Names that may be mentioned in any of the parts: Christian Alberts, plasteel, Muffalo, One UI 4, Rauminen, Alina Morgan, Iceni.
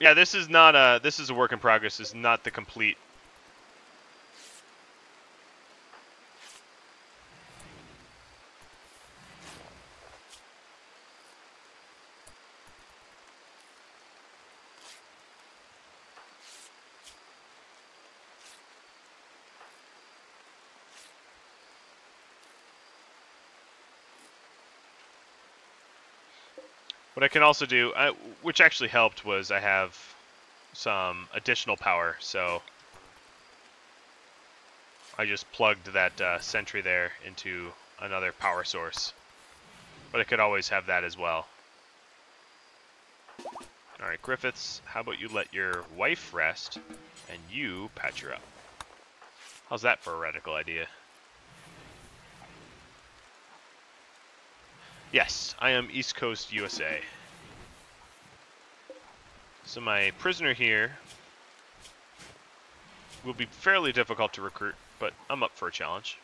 Yeah, this is not a, this is a work in progress. This is not the complete. What I can also do, which actually helped, was I have some additional power, so I just plugged that sentry there into another power source. But I could always have that as well. Alright, Griffiths, how about you let your wife rest, and you patch her up. How's that for a radical idea? Yes, I am East Coast, USA. So my prisoner here will be fairly difficult to recruit, but I'm up for a challenge.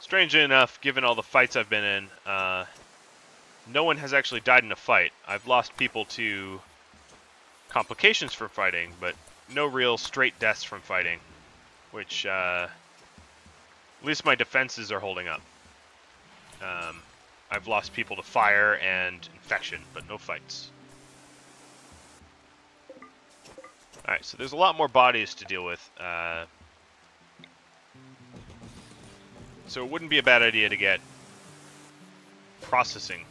Strangely enough, given all the fights I've been in, no one has actually died in a fight. I've lost people to complications from fighting, but no real straight deaths from fighting, which at least my defenses are holding up. I've lost people to fire and infection, but no fights. Alright, so there's a lot more bodies to deal with. So it wouldn't be a bad idea to get processing.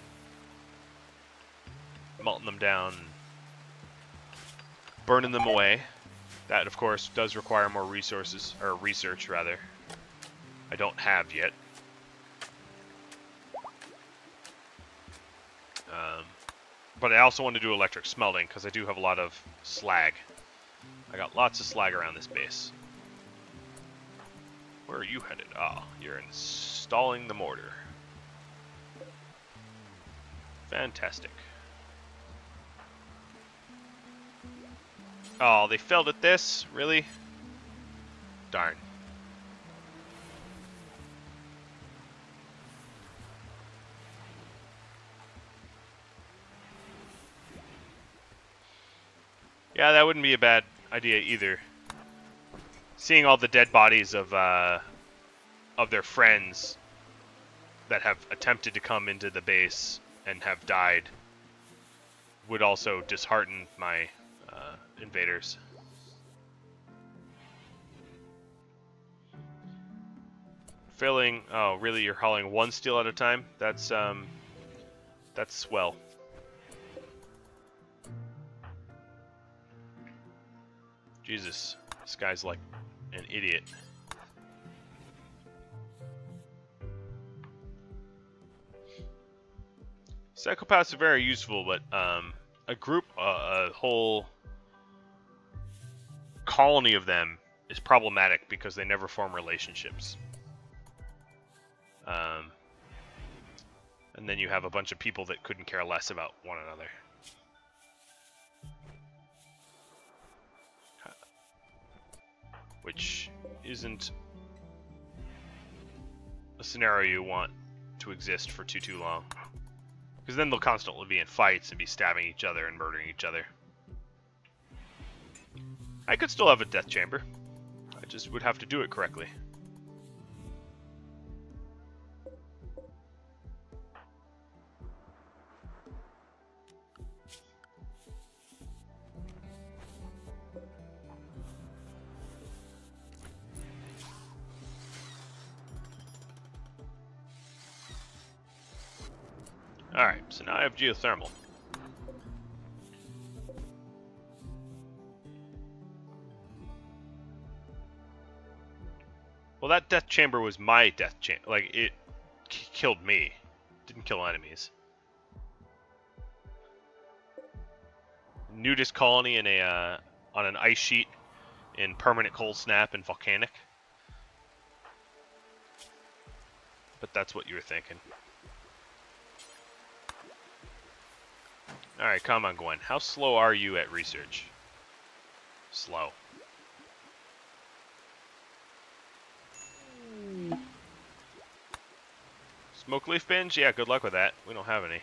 Melting them down, burning them away. That, of course, does require more resources, or research, rather. I don't have yet. But I also want to do electric smelting, because I do have a lot of slag. I got lots of slag around this base. Where are you headed? Ah, you're installing the mortar. Fantastic. Oh, they failed at this? Really? Darn. Yeah, that wouldn't be a bad idea either. Seeing all the dead bodies of their friends that have attempted to come into the base and have died would also dishearten my invaders. Filling, oh really, you're hauling one steel at a time? That's swell. Jesus, this guy's like an idiot. Psychopaths are very useful, but a group, a whole colony of them is problematic because they never form relationships. And then you have a bunch of people that couldn't care less about one another. Which isn't a scenario you want to exist for too long. Because then they'll constantly be in fights and be stabbing each other and murdering each other. I could still have a death chamber. I just would have to do it correctly. Alright, so now I have geothermal. Well, that death chamber was my death chamber. Like, it killed me. Didn't kill enemies. Nudist colony in a on an ice sheet in permanent cold snap and volcanic. But that's what you were thinking. All right, come on, Gwen. How slow are you at research? slow. Smoke leaf binge? Yeah, good luck with that. We don't have any.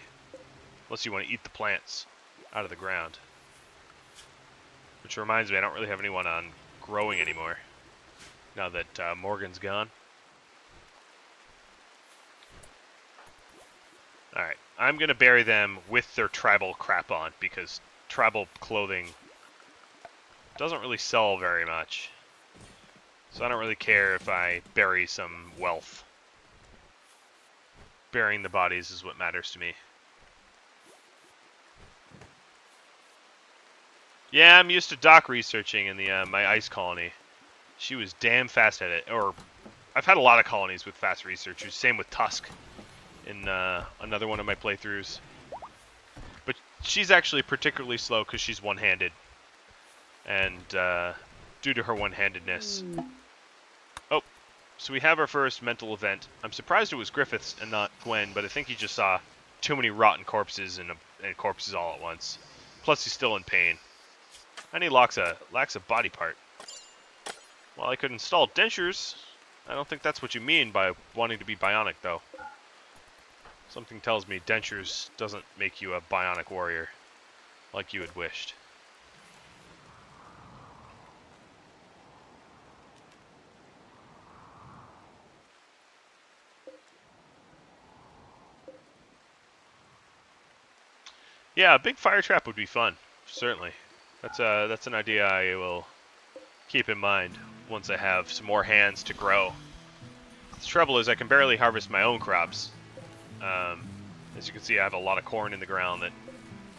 Unless you want to eat the plants out of the ground. Which reminds me, I don't really have anyone on growing anymore. Now that Morgan's gone. Alright, I'm going to bury them with their tribal crap on, because tribal clothing doesn't really sell very much. So I don't really care if I bury some wealth. Burying the bodies is what matters to me. Yeah, I'm used to Doc researching in the my ice colony. She was damn fast at it. Or, I've had a lot of colonies with fast researchers. Same with Tusk in another one of my playthroughs. But she's actually particularly slow because she's one-handed. And due to her one-handedness... Oh, so we have our first mental event. I'm surprised it was Griffiths and not Gwen, but I think he just saw too many rotten corpses and corpses all at once. Plus, he's still in pain. And he lacks a body part. Well, I could install dentures. I don't think that's what you mean by wanting to be bionic, though. Something tells me dentures doesn't make you a bionic warrior, like you had wished. Yeah, a big fire trap would be fun, certainly. That's an idea I will keep in mind once I have some more hands to grow. The trouble is I can barely harvest my own crops. As you can see, I have a lot of corn in the ground, that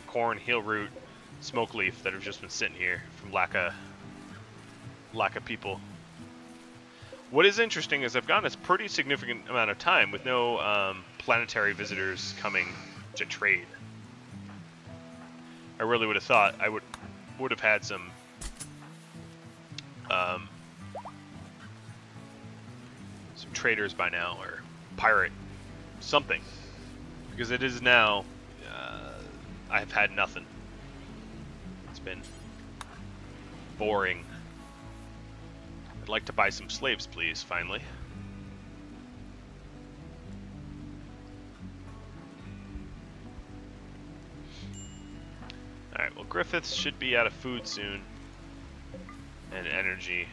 corn, heel root, smoke leaf that have just been sitting here from lack of people. What is interesting is I've gotten a pretty significant amount of time with no planetary visitors coming to trade. I really would have thought I would have had some traders by now, or pirate something, because it is now I've had nothing. It's been boring. I'd like to buy some slaves, please, finally. Alright, well, Griffiths should be out of food soon. And energy.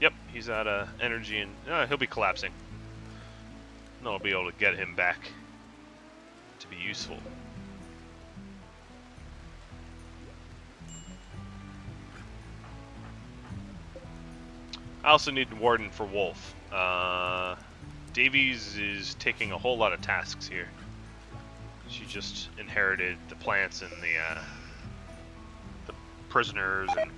Yep, he's out of energy and... he'll be collapsing. And I'll be able to get him back to be useful. I also need Warden for Wolf. Davies is taking a whole lot of tasks here. She just inherited the plants and the prisoners. And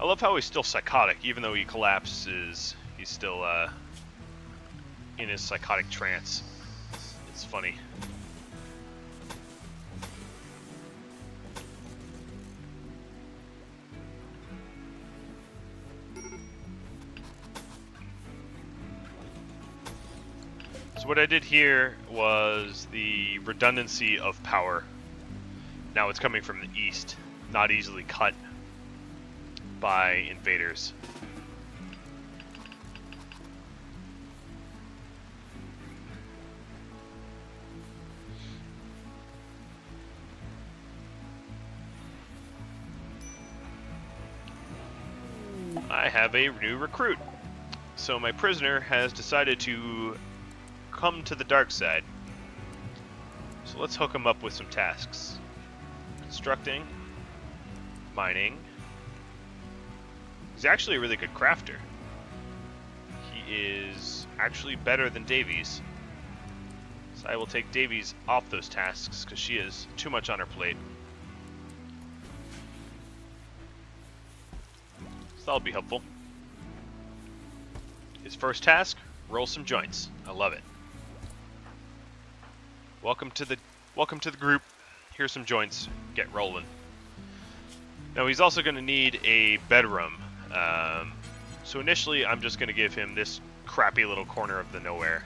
I love how he's still psychotic, even though he collapses. He's still in his psychotic trance. It's funny. So what I did here was the redundancy of power. Now it's coming from the east, not easily cut by invaders. I have a new recruit. So my prisoner has decided to come to the dark side. So let's hook him up with some tasks. Constructing, mining. He's actually a really good crafter. He is actually better than Davies. So I will take Davies off those tasks because she is too much on her plate. So that'll be helpful. His first task, roll some joints. I love it. Welcome to the group. Here's some joints. Get rolling. Now he's also going to need a bedroom. So initially, I'm just going to give him this crappy little corner of the nowhere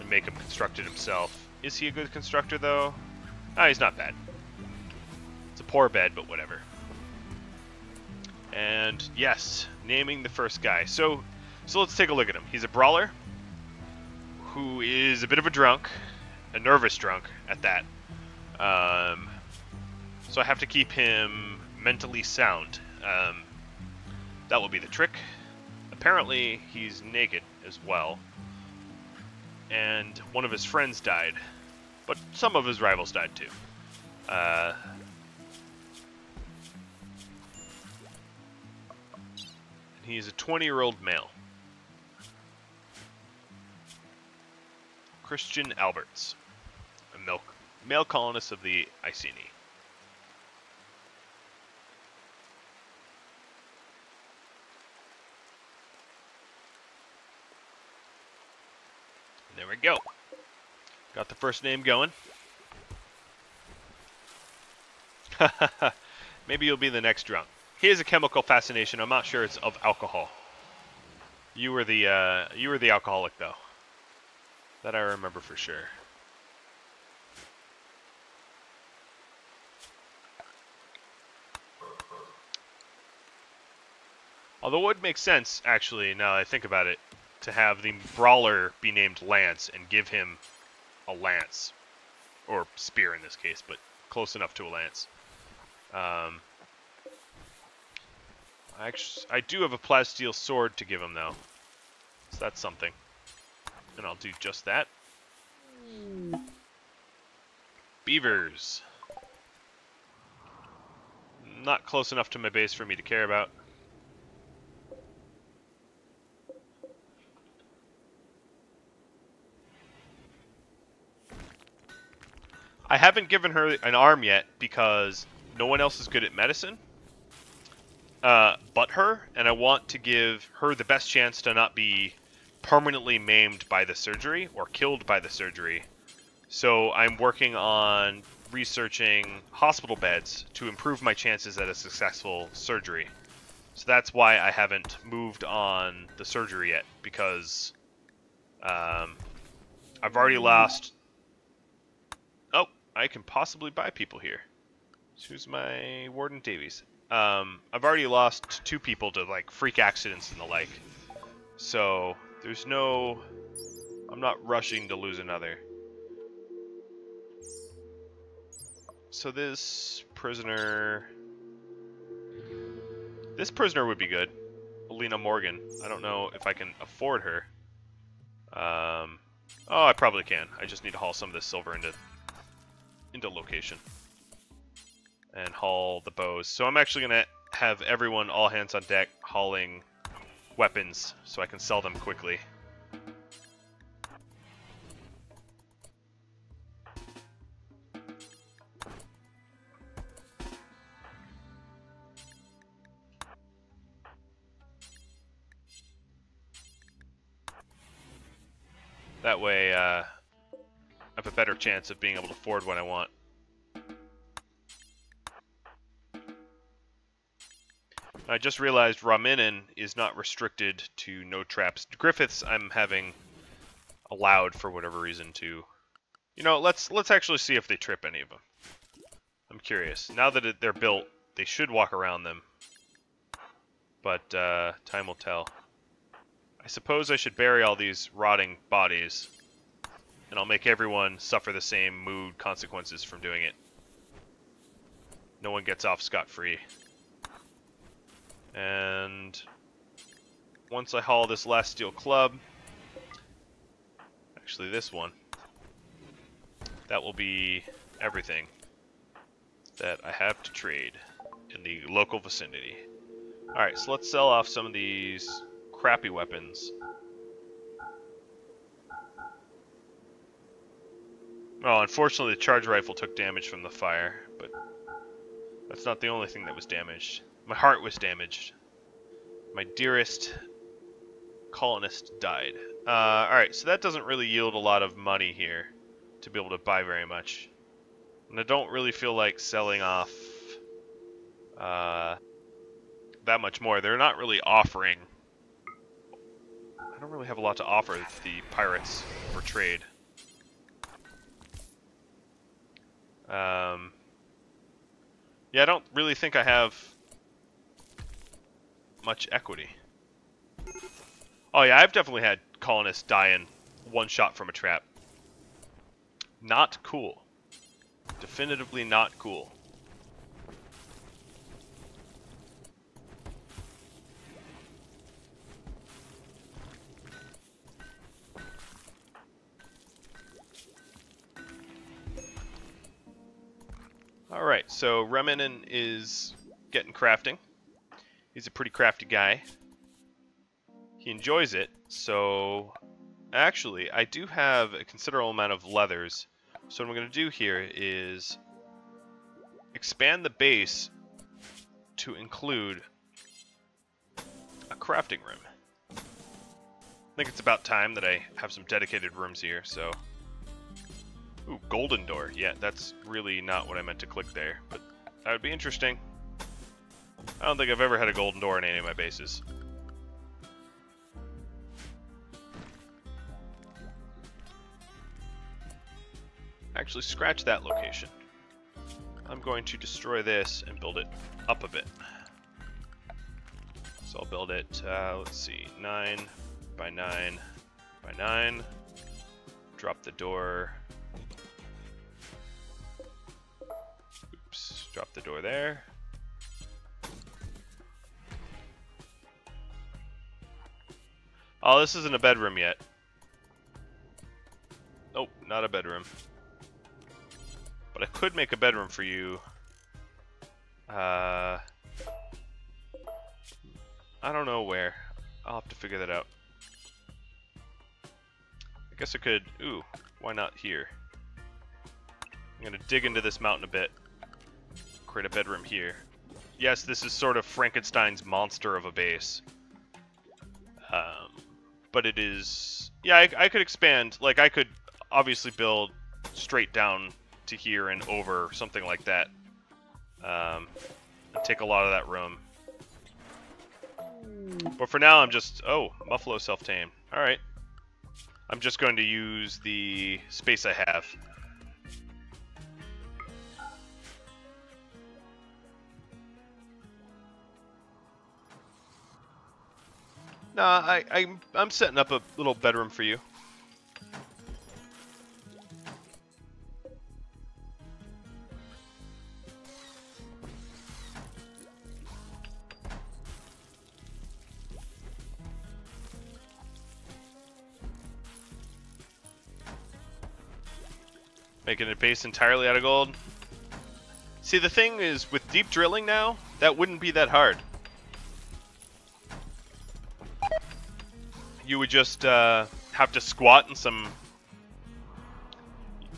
and make him construct it himself. Is he a good constructor though? Oh, he's not bad. It's a poor bed, but whatever. And yes, naming the first guy. So let's take a look at him. He's a brawler who is a bit of a drunk, a nervous drunk at that. So I have to keep him mentally sound. That will be the trick. Apparently, he's naked as well. And one of his friends died, but some of his rivals died too. He's a 20-year-old male. Christian Alberts, a male colonist of the Iceni. There we go. Got the first name going. Maybe you'll be the next drunk. He has a chemical fascination. I'm not sure it's of alcohol. You were the alcoholic though. That I remember for sure. Although it would make sense, actually, now that I think about it, to have the brawler be named Lance and give him a lance, or spear in this case, but close enough to a lance. I do have a plasteel sword to give him though, so that's something, and I'll do just that. Beavers, not close enough to my base for me to care about. I haven't given her an arm yet because no one else is good at medicine but her, and I want to give her the best chance to not be permanently maimed by the surgery or killed by the surgery. So I'm working on researching hospital beds to improve my chances at a successful surgery. So that's why I haven't moved on the surgery yet, because I've already lost... I can possibly buy people here. So who's my Warden Davies? I've already lost 2 people to like freak accidents and the like. So there's no, I'm not rushing to lose another. So this prisoner would be good. Alina Morgan. I don't know if I can afford her. Oh, I probably can. I just need to haul some of this silver into location and haul the bows. So I'm actually gonna have everyone all hands on deck hauling weapons so I can sell them quickly. That way I have a better chance of being able to afford what I want. I just realized Rauminen is not restricted to no traps. Griffiths I'm having allowed for whatever reason to... You know, let's actually see if they trip any of them. I'm curious. Now that they're built, they should walk around them. But time will tell. I suppose I should bury all these rotting bodies, and I'll make everyone suffer the same mood consequences from doing it. No one gets off scot-free. And once I haul this last steel club, actually this one, that will be everything that I have to trade in the local vicinity. Alright, so let's sell off some of these crappy weapons. Well, unfortunately the charge rifle took damage from the fire, but that's not the only thing that was damaged. My heart was damaged. My dearest colonist died. Alright, so that doesn't really yield a lot of money here to be able to buy very much. And I don't really feel like selling off that much more. They're not really offering. I don't really have a lot to offer the pirates for trade. Yeah, I don't really think I have much equity. Oh yeah, I've definitely had colonists die in one shot from a trap. Not cool. Definitively not cool. Alright, so Rauminen is getting crafting. He's a pretty crafty guy. He enjoys it, so... Actually, I do have a considerable amount of leathers. So what I'm going to do here is expand the base to include a crafting room. I think it's about time that I have some dedicated rooms here, so... Ooh, golden door. Yeah, that's really not what I meant to click there, but that would be interesting. I don't think I've ever had a golden door in any of my bases. Actually, scratch that location. I'm going to destroy this and build it up a bit. So I'll build it, let's see, 9 by 9 by 9. Drop the door. Oops, drop the door there. Oh, this isn't a bedroom yet. Nope, not a bedroom. But I could make a bedroom for you. I don't know where. I'll have to figure that out. I guess I could... Ooh, why not here? I'm going to dig into this mountain a bit. Create a bedroom here. Yes, this is sort of Frankenstein's monster of a base. But it is... Yeah, I could expand. Like, I could obviously build straight down to here and over, something like that. And take a lot of that room. But for now, I'm just... Oh, Muffalo self-tame. Alright. I'm just going to use the space I have. Nah, I'm setting up a little bedroom for you. Making a base entirely out of gold. See, the thing is, with deep drilling now, that wouldn't be that hard. You would just have to squat in some,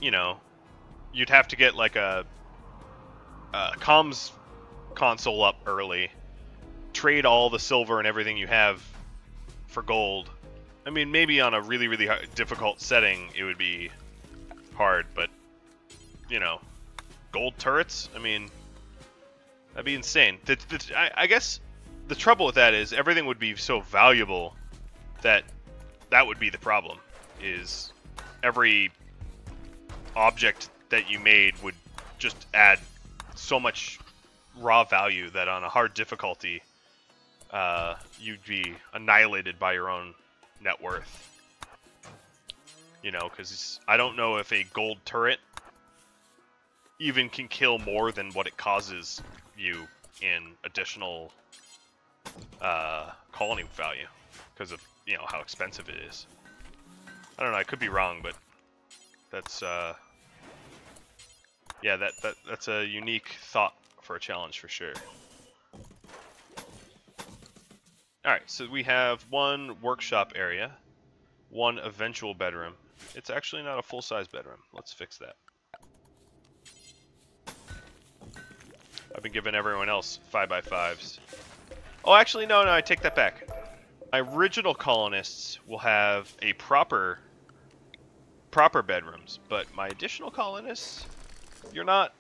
you know, you'd have to get like a comms console up early, trade all the silver and everything you have for gold. I mean, maybe on a really, really hard, difficult setting, it would be hard, but, you know, gold turrets? I mean, that'd be insane. I guess the trouble with that is everything would be so valuable that that would be the problem, is every object that you made would just add so much raw value that on a hard difficulty, you'd be annihilated by your own net worth. You know, because I don't know if a gold turret even can kill more than what it causes you in additional colony value, because of, you know, how expensive it is. I don't know, I could be wrong, but that's yeah, that's a unique thought for a challenge for sure. All right, so we have one workshop area, one eventual bedroom. It's actually not a full-size bedroom. Let's fix that. I've been giving everyone else 5 by 5s. Oh, actually, no, I take that back. My original colonists will have a proper bedrooms, but my additional colonists, you're not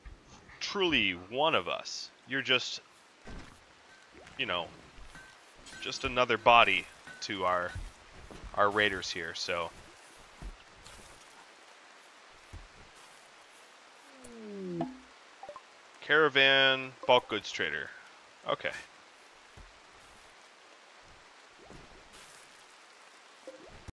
truly one of us. You're just, you know, just another body to our raiders here, so... Caravan, bulk goods trader. Okay.